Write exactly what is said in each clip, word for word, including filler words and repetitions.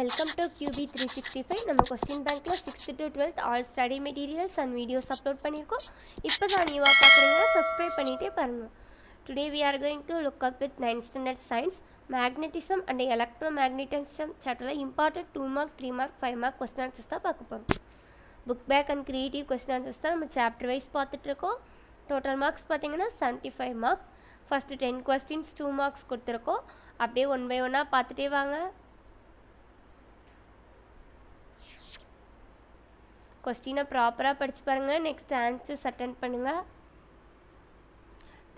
Welcome to Q B three sixty-five. நம்ம question bank ல sixth to twelfth all study materials and videos upload பண்ணிருக்கோம். இப்போ தான் நீங்க பாக்குறீங்க, subscribe பண்ணிட்டே பாருங்க. Today we are going to look up with ninth standard science, magnetism and electromagnetism chapter ல important two mark, three mark, five mark question answers தான் பார்க்க போறோம். Book back and creative question answers தான் நம்ம chapter wise பார்த்துட்டு இருக்கோம். Total marks பாத்தீங்கன்னா seventy-five marks. First ten questions two marks கொடுத்திருக்கோம். அப்படியே one by one பார்த்துட்டே வாங்க. Question proper படிச்சு பாருங்க. Next answers attend பண்ணுங்க.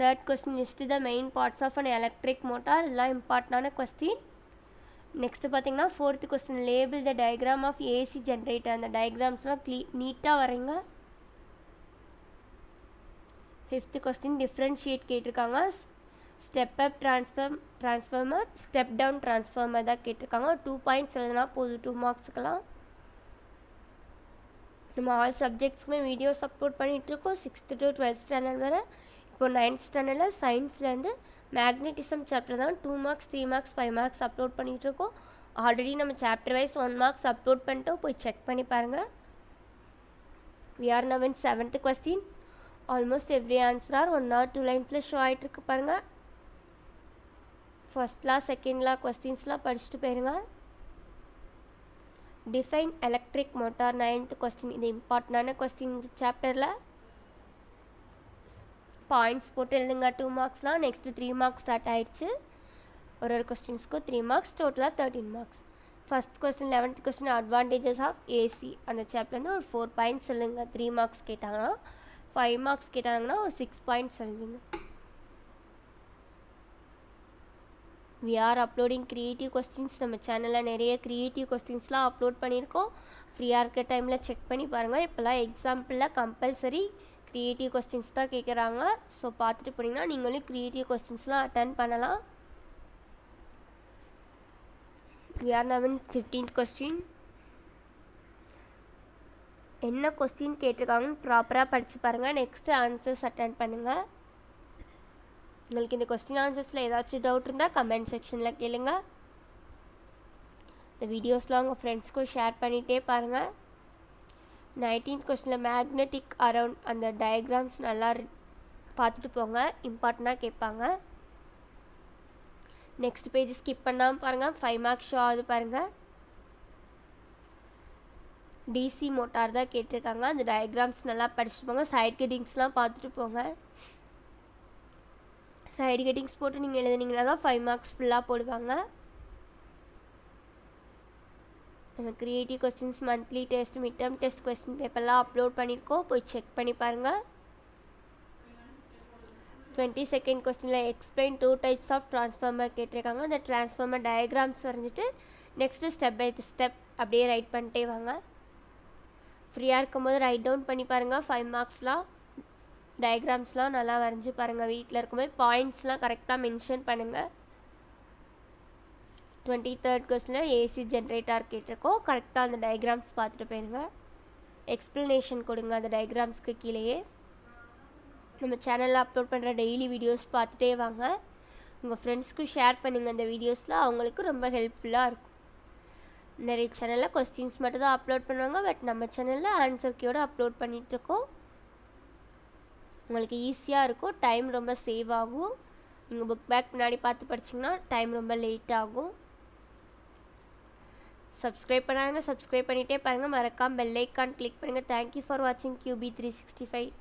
Third question is the main parts of an electric motor. இதெல்லாம் important ஆன question. Next பாத்தீங்கன்னா fourth question, label the diagram of A C generator. அந்த diagramsலாம் neat-ஆ வரைங்க. Fifth question, differentiate கேட்டிருக்காங்க. Step up transform transformer, step down transformer தான் கேட்டிருக்காங்க. two points எழுதுனா போது two marksக்குலாம். நம்ம all subjects में videos upload பண்ணிட்டு இருக்கோம் sixth to twelfth standard வரை. இப்போ ninth standardல scienceல இருந்து magnetism chapter தான் two marks, three marks, five marks upload பண்ணிட்டு இருக்கோம். ஆல்ரெடி நம்ம chapter wise one marks upload பண்ணிட்டோம். போய் check பண்ணி பாருங்க. We are now in seventh question. Almost every answer are one or two lines la show aayirukku parunga. First la second la questions la padichittu peringa. Define electric motor, ninth question. Idu important ana question chapter la. Points potu elunga two marks la. Next three marks start aichu. Or or questions ku three marks, total thirteen marks. First question, eleventh question, advantages of A C ana chapter la or four points elunga three marks ketanga. five marks கேட்டாங்கன்னா ஒரு six points எழுதுங்க. We are uploading creative questions. நம்ம சேனல்ல நிறைய creative questionsலாம் upload பண்ணிருக்கோம். ஃப்ரீயா இருக்க டைம்ல செக் பண்ணி பாருங்க. இப்பலாம் எக்ஸாம்பிள்ல கம்பல்சரி creative questions தான் கேக்குறாங்க. சோ பாத்துட்டு போனீங்கன்னா நீங்களே creative questionsலாம் அட்டெண்ட் பண்ணலாம். We are now in fifteenth question. என்ன क्वेश्चन கேட்டிருக்காங்கன்னு ப்ராப்பரா படிச்சு பாருங்க. நெக்ஸ்ட் ஆன்சர்ஸ் அட்டெண்ட் பண்ணுங்க. உங்களுக்கு இந்த क्वेश्चन ஆன்சர்ஸ்ல ஏதாச்சும் டவுட் இருந்தா கமெண்ட் செக்ஷன்ல கேளுங்க. இந்த வீடியோஸ்லாம் உங்க फ्रेंड्सக்கு ஷேர் பண்ணிட்டே பாருங்க. nineteenth क्वेश्चनல magnetic around அந்த டயகிராம்ஸ் நல்லா பார்த்துட்டு போங்க. இம்பார்ட்டன்ட்டா கேட்பாங்க. நெக்ஸ்ட் பேஜ் ஸ்கிப் பண்ணாம பாருங்க. five marks ஷோ ஆகுது பாருங்க. D C motor தான் கேட்டிருக்காங்க. அந்த diagrams நல்லா படிச்சுட்டு போங்க. சைடு கட்டிங்ஸ்லாம் பார்த்துட்டு போங்க. சைடு கட்டிங்ஸ் போட்டு நீங்க எழுதுனீங்கன்னா தான் five marks ஃபுல்லா போடுவாங்க. நம்ம creative questions monthly test mid term test question பேப்பர்லாம் அப்லோட் பண்ணிருக்கோம். போய் செக் பண்ணி பாருங்க. twenty-second क्वेश्चनல explain two types of transformer கேட்டிருக்காங்க. அந்த ட்ரான்ஸ்ஃபார்மர் டயகிராம்ஸ் வரைஞ்சிட்டு நெக்ஸ்ட் ஸ்டெப் பை ஸ்டெப் அப்படியே ரைட் பண்ணிட்டே வாங்க. ஃப்ரீயாக இருக்கும்போது ரைட் டவுன் பண்ணி பாருங்கள். ஃபைவ் மார்க்ஸ்லாம் டயக்ராம்ஸ்லாம் நல்லா வரைஞ்சி பாருங்கள். வீட்டில் இருக்கும்போது பாயிண்ட்ஸ்லாம் கரெக்டாக மென்ஷன் பண்ணுங்கள். டுவெண்ட்டி தேர்ட் கொஸ்டினில் ஏசி ஜென்ரேட்டார் கேட்டிருக்கோம். கரெக்டாக அந்த டயக்ராம்ஸ் பார்த்துட்டு போயிருங்க. எக்ஸ்ப்ளனேஷன் கொடுங்க அந்த டயக்ராம்ஸ்க்கு கீழேயே. நம்ம சேனலில் அப்லோட் பண்ணுற டெய்லி வீடியோஸ் பார்த்துட்டே வாங்க. உங்கள் ஃப்ரெண்ட்ஸ்க்கு ஷேர் பண்ணுங்கள். அந்த வீடியோஸ்லாம் அவங்களுக்கு ரொம்ப ஹெல்ப்ஃபுல்லாக இருக்கும். நிறைய சேனலில் கொஸ்டின்ஸ் மட்டும் தான் அப்லோட் பண்ணுவாங்க. பட் நம்ம சேனலில் ஆன்சர் கீயோடு அப்லோட் பண்ணிகிட்ருக்கோம். உங்களுக்கு ஈஸியாக இருக்கும். டைம் ரொம்ப சேவ் ஆகும். நீங்கள் புக் பேக் முன்னாடி பார்த்து படிச்சிங்கன்னா டைம் ரொம்ப லேட் ஆகும். சப்ஸ்கிரைப் பண்ணாங்க. சப்ஸ்கிரைப் பண்ணிகிட்டே பாருங்கள். மறக்காமல் பெல் ஐக்கான் கிளிக் பண்ணுங்கள். தேங்க்யூ ஃபார் வாட்சிங் Q B three sixty-five.